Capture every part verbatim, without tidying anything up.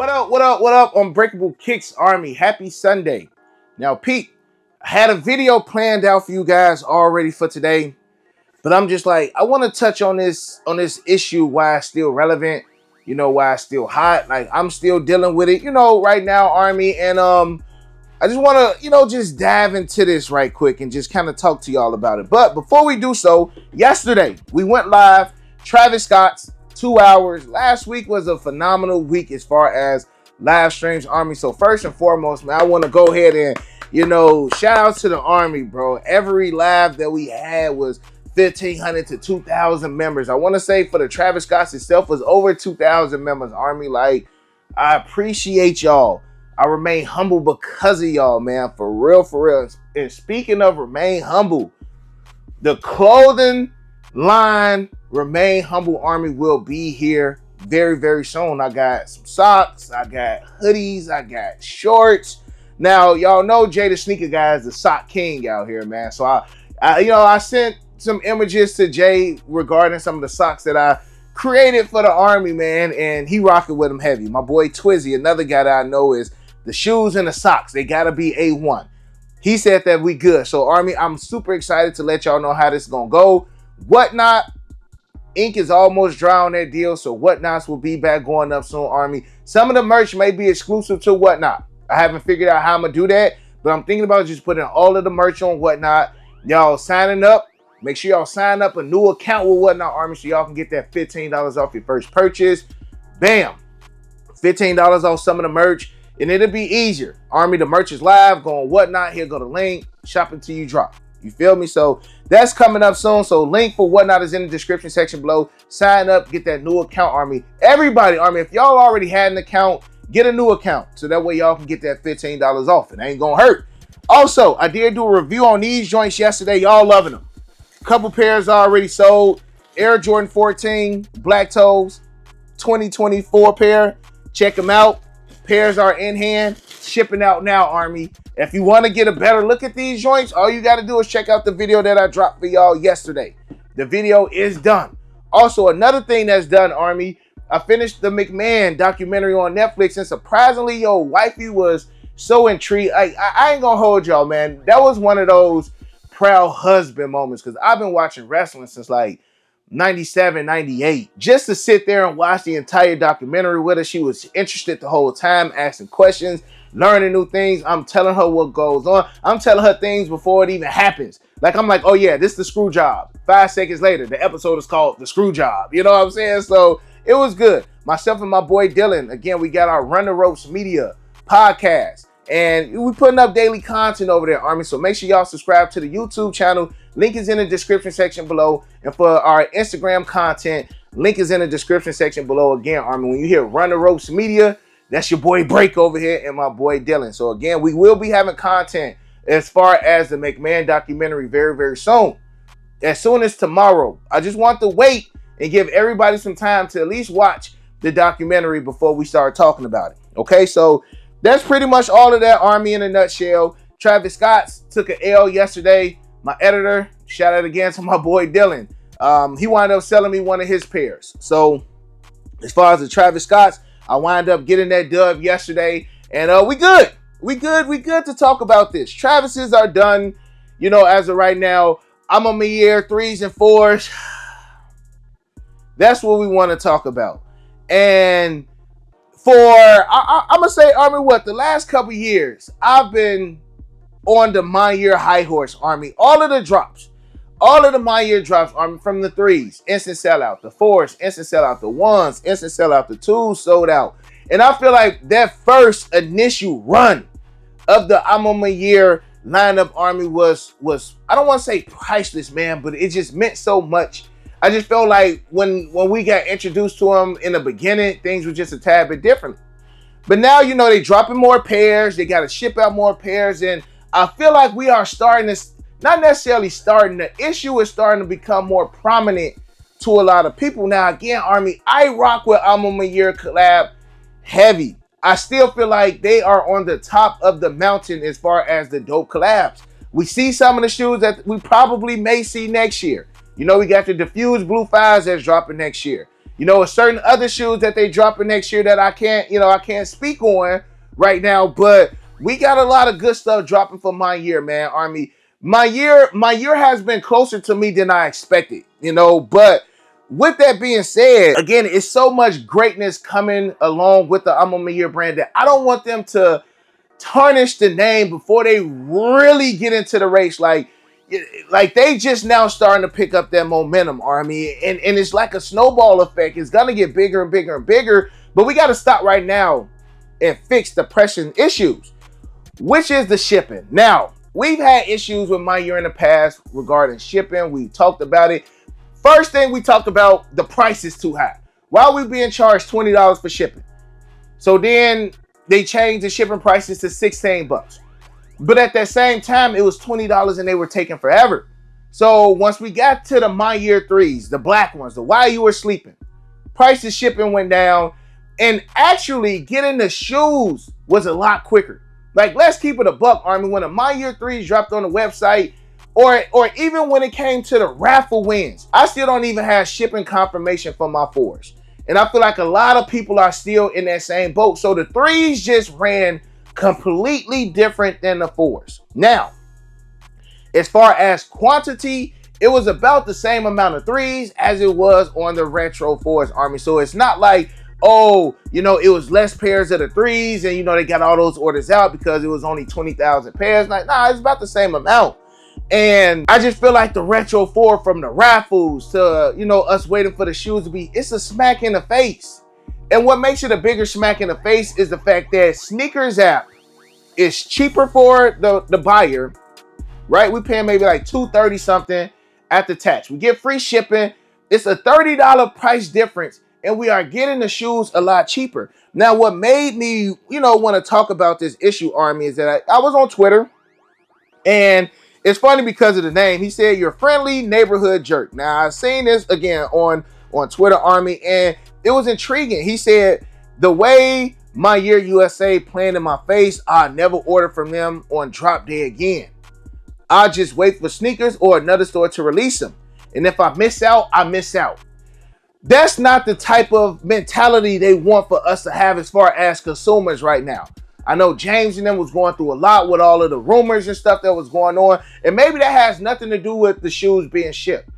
What up, what up, what up, Unbreakable Kicks Army? Happy Sunday. Now, Pete, I had a video planned out for you guys already for today, but I'm just like, I want to touch on this on this issue, why it's still relevant, you know, why it's still hot. Like, I'm still dealing with it, you know, right now, Army, and um, I just want to, you know, just dive into this right quick and just kind of talk to y'all about it. But before we do so, yesterday, we went live, Travis Scott's two hours. Last week was a phenomenal week as far as live streams, Army. So first and foremost, man, I want to go ahead and, you know, shout out to the Army, bro. Every live that we had was fifteen hundred to two thousand members. I want to say for the Travis Scott's itself was over two thousand members, Army. Like, I appreciate y'all. I remain humble because of y'all, man. For real, for real. And speaking of remain humble, the clothing line Remain Humble Army will be here very, very soon. I got some socks, I got hoodies, I got shorts. Now, y'all know Jay the Sneaker Guy is the sock king out here, man. So I, I, you know, I sent some images to Jay regarding some of the socks that I created for the Army, man, and he rocking with them heavy. My boy Twizzy, another guy that I know, is the shoes and the socks, they gotta be A one. He said that we good. So Army, I'm super excited to let y'all know how this is gonna go. WHATNOT Inc is almost dry on that deal, so WHATNOTs will be back going up soon, Army. Some of the merch may be exclusive to WHATNOT. I haven't figured out how I'm gonna do that, but I'm thinking about just putting all of the merch on WHATNOT. Y'all signing up, make sure y'all sign up a new account with WHATNOT, Army, so y'all can get that fifteen dollars off your first purchase. Bam, fifteen dollars off some of the merch, and it'll be easier, Army. The merch is live, go on WHATNOT, here go the link, shop until you drop. You feel me? So that's coming up soon. So link for WHATNOT is in the description section below. Sign up, get that new account, Army. Everybody, Army, if y'all already had an account, get a new account. So that way y'all can get that fifteen dollars off. It ain't gonna hurt. Also, I did do a review on these joints yesterday. Y'all loving them. Couple pairs already sold. Air Jordan fourteen Black Toes twenty twenty-four pair. Check them out. Pairs are in hand. Shipping out now, Army. If you want to get a better look at these joints, all you got to do is check out the video that I dropped for y'all yesterday. The video is done. Also, another thing that's done, Army, I finished the McMahon documentary on Netflix, and surprisingly, your wifey was so intrigued. I, I, I ain't going to hold y'all, man. That was one of those proud husband moments, because I've been watching wrestling since like ninety-seven, ninety-eight. Just to sit there and watch the entire documentary with her, she was interested the whole time, asking questions, learning new things. I'm telling her what goes on. I'm telling her things before it even happens. Like, I'm like, oh yeah, this is the screw job. Five seconds later, the episode is called The Screw Job. You know what I'm saying? So it was good. Myself and my boy Dylan, again, we got our Run the Ropes Media podcast, and we're putting up daily content over there, Army. So make sure y'all subscribe to the YouTube channel. Link is in the description section below. And for our Instagram content, link is in the description section below. Again, Army, when you hear Run the Ropes Media, that's your boy Break over here and my boy Dylan. So again, we will be having content as far as the McMahon documentary very, very soon. As soon as tomorrow. I just want to wait and give everybody some time to at least watch the documentary before we start talking about it. Okay, so that's pretty much all of that, Army, in a nutshell. Travis Scott took an L yesterday. My editor, shout out again to my boy Dylan. Um, he wound up selling me one of his pairs. So as far as the Travis Scott's, I wound up getting that dub yesterday, and uh, we good. We good. We good to talk about this. Travis's are done, you know, as of right now. Amoma Year threes and fours. That's what we want to talk about. And for, I, I, I'm going to say, Army, what, the last couple years, I've been on the My Year high horse, Army. All of the drops, all of the My Year drops, Army, from the threes, instant sellout, the fours, instant sellout, the ones, instant sellout, the twos, sold out. And I feel like that first initial run of the Amoma Year lineup, Army, was, was I don't want to say priceless, man, but it just meant so much. I just felt like when, when we got introduced to them in the beginning, things were just a tad bit different. But now, you know, they dropping more pairs, they got to ship out more pairs, and I feel like we are starting to, not necessarily starting, the issue is starting to become more prominent to a lot of people. Now, again, Army, I rock with Amoma Year collab heavy. I still feel like they are on the top of the mountain as far as the dope collabs. We see some of the shoes that we probably may see next year. You know, we got the Diffused Blue Fives that's dropping next year. You know, certain other shoes that they dropping next year that I can't, you know, I can't speak on right now, but we got a lot of good stuff dropping for my year, man, Army. My year, my year has been closer to me than I expected, you know, but with that being said, again, it's so much greatness coming along with the Amoma Year brand that I don't want them to tarnish the name before they really get into the race. Like, like they just now starting to pick up that momentum, Army, and, and it's like a snowball effect. It's going to get bigger and bigger and bigger, but we got to stop right now and fix the pressing issues, which is the shipping. Now, we've had issues with my year in the past regarding shipping. We talked about it. First thing we talked about, the price is too high. Why are we being charged twenty dollars for shipping? So then they changed the shipping prices to sixteen bucks. But at that same time, it was twenty dollars and they were taking forever. So once we got to the My Year threes, the black ones, the While You Were Sleeping, price of shipping went down, and actually getting the shoes was a lot quicker. Like, let's keep it a buck, Army. When the My Year threes dropped on the website, or, or even when it came to the raffle wins, I still don't even have shipping confirmation for my fours. And I feel like a lot of people are still in that same boat. So the threes just ran completely different than the fours. Now, as far as quantity, it was about the same amount of threes as it was on the retro fours, Army. So it's not like, oh, you know, it was less pairs of the threes and, you know, they got all those orders out because it was only twenty thousand pairs. Like, nah, it's about the same amount. And I just feel like the retro four, from the raffles to, you know, us waiting for the shoes to be, it's a smack in the face. And what makes it a bigger smack in the face is the fact that Sneakers app is cheaper for the, the buyer, right? We paying maybe like two thirty something at the tax. We get free shipping. It's a thirty dollar price difference, and we are getting the shoes a lot cheaper. Now, what made me, you know, want to talk about this issue, Army, is that I, I was on Twitter, and it's funny because of the name. He said, "Your friendly neighborhood jerk." Now, I've seen this again on, on Twitter, Army, and it was intriguing. He said, "The way My Year U S A playing in my face, I never order from them on drop day again. I just wait for Sneakers or another store to release them. And if I miss out, I miss out." That's not the type of mentality they want for us to have as far as consumers right now. I know James and them was going through a lot with all of the rumors and stuff that was going on. And maybe that has nothing to do with the shoes being shipped,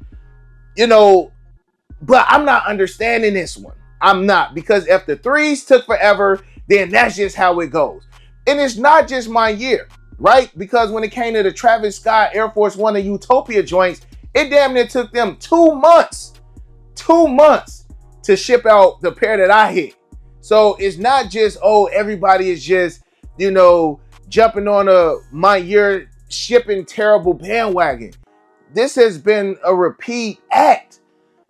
you know, but I'm not understanding this one. I'm not, because if the threes took forever, then that's just how it goes. And it's not just My Year, right? Because when it came to the Travis Scott, Air Force One, and Utopia joints, it damn near took them two months, two months to ship out the pair that I hit. So it's not just, oh, everybody is just, you know, jumping on a My Year shipping terrible bandwagon. This has been a repeat act,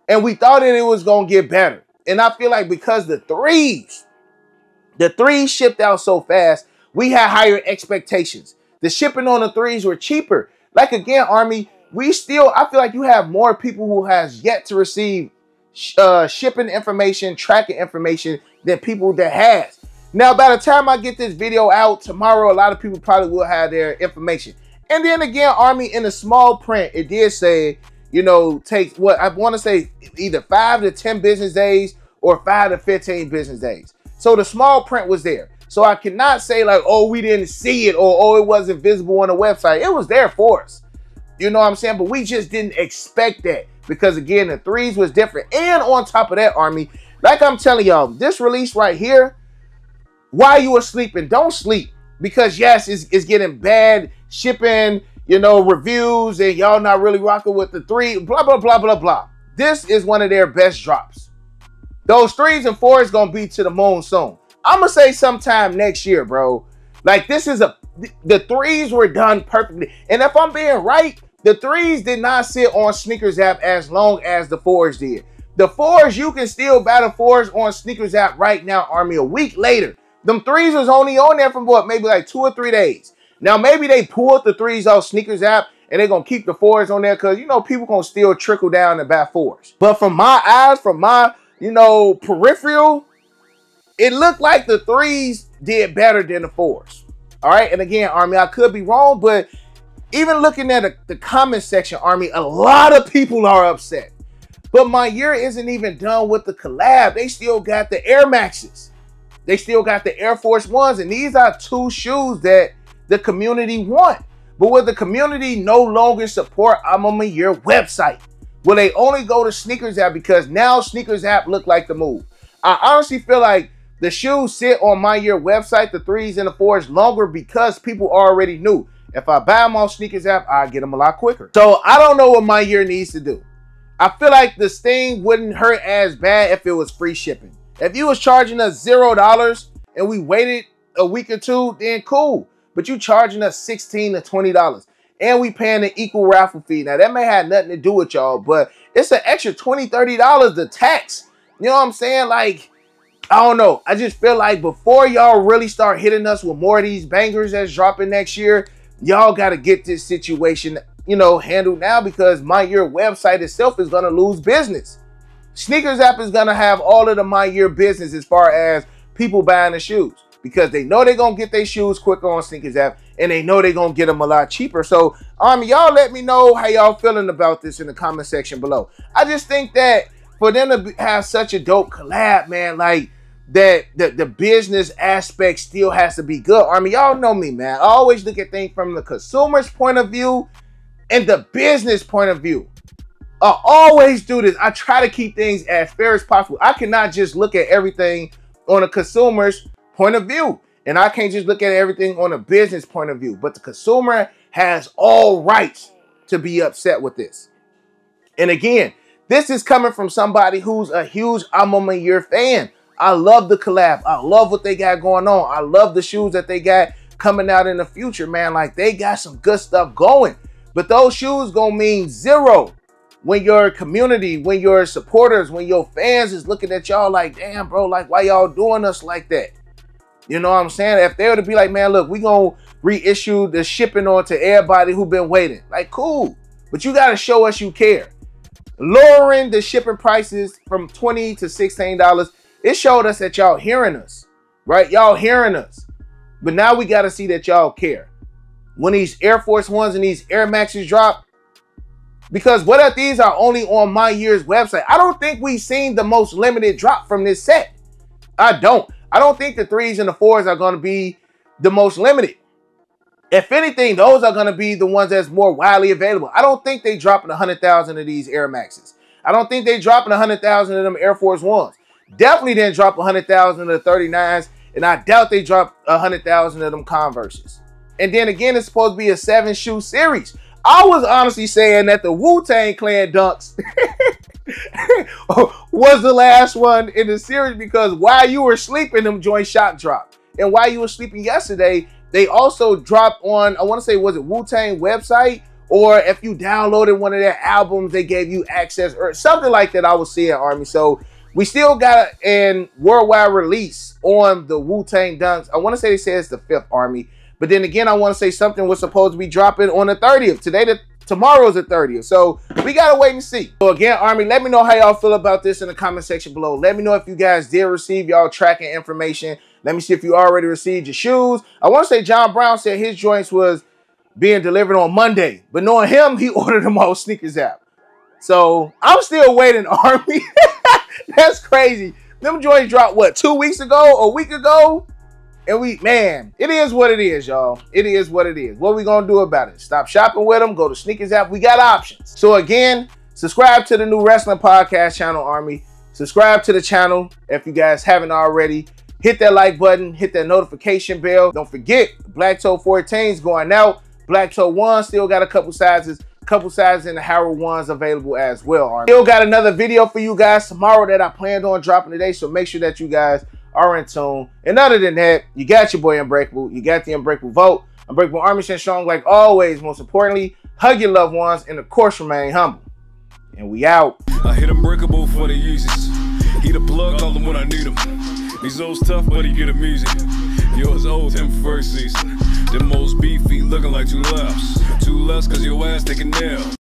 and we thought that it was going to get better. And I feel like because the threes, the threes shipped out so fast, we had higher expectations. The shipping on the threes were cheaper. Like, again, Army, we still, I feel like you have more people who has yet to receive uh, shipping information, tracking information, than people that has. Now, by the time I get this video out tomorrow, a lot of people probably will have their information. And then again, Army, in the small print, it did say, you know, takes what I want to say either five to ten business days or five to fifteen business days. So the small print was there. So I cannot say like, oh, we didn't see it, or oh, it wasn't visible on the website. It was there for us. You know what I'm saying? But we just didn't expect that, because again, the threes was different. And on top of that, Army, like I'm telling y'all, this release right here, While You Were Sleeping, don't sleep. Because yes, it's, it's getting bad shipping, you know, reviews, and y'all not really rocking with the three, blah, blah, blah, blah, blah. This is one of their best drops. Those threes and fours going to be to the moon soon. I'm going to say sometime next year, bro. Like, this is a, the threes were done perfectly. And if I'm being right, the threes did not sit on Sneakers app as long as the fours did. The fours, you can still buy the fours on Sneakers app right now, Army, a week later. Them threes was only on there for what, maybe like two or three days. Now, maybe they pulled the threes off Sneakers app and they're going to keep the fours on there because, you know, people going to still trickle down and buy fours. But from my eyes, from my, you know, peripheral, it looked like the threes did better than the fours. All right. And again, Army, I could be wrong, but even looking at the, the comment section, Army, a lot of people are upset. But my year isn't even done with the collab. They still got the Air Maxes. They still got the Air Force Ones. And these are two shoes that the community want. But will the community no longer support Amoma Year website? Will they only go to Sneakers App because now Sneakers App look like the move? I honestly feel like the shoes sit on My Year website, the threes and the fours, longer because people already knew. If I buy them on Sneakers App, I get them a lot quicker. So I don't know what My Year needs to do. I feel like this thing wouldn't hurt as bad if it was free shipping. If you was charging us zero dollars and we waited a week or two, then cool. But you charging us sixteen to twenty dollars. And we paying an equal raffle fee. Now, that may have nothing to do with y'all, but it's an extra twenty, thirty dollars to tax. You know what I'm saying? Like, I don't know. I just feel like before y'all really start hitting us with more of these bangers that's dropping next year, y'all got to get this situation, you know, handled now, because My Year website itself is going to lose business. Sneakers App is going to have all of the My Year business as far as people buying the shoes, because they know they're going to get their shoes quicker on Sneakers App, and they know they're going to get them a lot cheaper. So, um, y'all let me know how y'all feeling about this in the comment section below. I just think that for them to have such a dope collab, man, like, that the, the business aspect still has to be good. I mean, y'all know me, man. I always look at things from the consumer's point of view and the business point of view. I always do this. I try to keep things as fair as possible. I cannot just look at everything on a consumer's point of view, and I can't just look at everything on a business point of view. But the consumer has all rights to be upset with this. And again, this is coming from somebody who's a huge Amoma Year fan. I love the collab. I love what they got going on. I love the shoes that they got coming out in the future, man. Like, they got some good stuff going. But those shoes gonna mean zero when your community, when your supporters, when your fans is looking at y'all like, damn, bro, like, why y'all doing us like that? You know what I'm saying? If they were to be like, man, look, we gonna reissue the shipping on to everybody who been waiting. Like, cool. But you gotta show us you care. Lowering the shipping prices from twenty to sixteen dollars, it showed us that y'all hearing us, right? Y'all hearing us. But now we gotta see that y'all care. When these Air Force Ones and these Air Maxes drop, because what if these are only on My Year's website? I don't think we've seen the most limited drop from this set. I don't. I don't think the threes and the fours are going to be the most limited. If anything, those are going to be the ones that's more widely available. I don't think they dropping one hundred thousand of these Air Maxes. I don't think they dropping one hundred thousand of them Air Force Ones. Definitely didn't drop one hundred thousand of the thirty-nines, and I doubt they dropped one hundred thousand of them Converses. And then again, it's supposed to be a seven-shoe series. I was honestly saying that the Wu-Tang Clan Dunks was the last one in the series, because while you were sleeping, them joint shot dropped. And while you were sleeping yesterday, they also dropped on, I want to say, was it Wu-Tang website? Or if you downloaded one of their albums, they gave you access or something like that. I was seeing, Army. So we still got a worldwide release on the Wu-Tang Dunks. I want to say they said it's the fifth, Army. But then again, I want to say something was supposed to be dropping on the thirtieth. Today, the, tomorrow's the thirtieth. So we got to wait and see. So again, Army, let me know how y'all feel about this in the comment section below. Let me know if you guys did receive y'all tracking information. Let me see if you already received your shoes. I want to say John Brown said his joints was being delivered on Monday. But knowing him, he ordered them all Sneakers App. So I'm still waiting, Army. That's crazy. Them joints dropped, what, two weeks ago? A week ago? And we, man, it is what it is, y'all. It is what it is. What are we going to do about it? Stop shopping with them. Go to Sneakers App. We got options. So again, subscribe to the new Wrestling Podcast channel, Army. Subscribe to the channel if you guys haven't already. Hit that like button. Hit that notification bell. Don't forget, Black Toe fourteens going out. Black Toe one still got a couple sizes. Couple sizes in the Harold ones available as well, Army. Still got another video for you guys tomorrow that I planned on dropping today. So make sure that you guys are in tune. And other than that, you got your boy Unbreakable. You got the Unbreakable vote. Unbreakable Army stands strong like always. Most importantly, hug your loved ones and of course remain humble. And we out. I hit Unbreakable for the uses. He the plug, call them when I need them. These old tough, but he get the music. Yours old, him first season. The most beefy looking like two laps. Two laps cause your ass taking nail.